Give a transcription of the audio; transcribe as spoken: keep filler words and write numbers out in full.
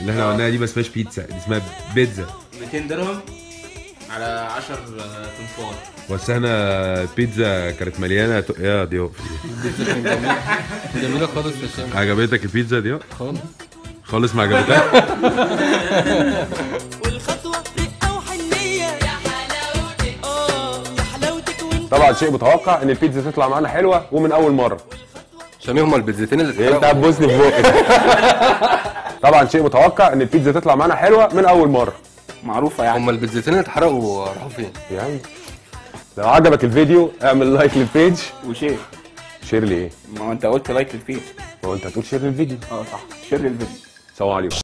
اللي احنا قلناها دي ما اسمهاش بيتزا، دي اسمها بيتزا. مئتين درهم على عشرة تنفار. بس احنا بيتزا كانت مليانه يا ضياء. البيتزا كانت جميله جميله خالص يا شباب. عجبتك البيتزا ضياء؟ خالص خالص ما عجبتكش. طبعا شيء متوقع ان البيتزا تطلع معانا حلوه ومن اول مره. سميهم البيتزتين اللي اتحرقوا. انت هتبوسني في بقك. طبعا شيء متوقع ان البيتزا تطلع معانا حلوه من اول مره. معروفه يعني. هم البيتزتين اللي اتحرقوا راحوا فين؟ يعني لو عجبك الفيديو اعمل لايك للبيج وشير. شير لي ايه؟ ما هو انت قلت لايك للبيج. ما هو انت هتقول شير للفيديو. اه صح، شير للفيديو. سلام عليكم.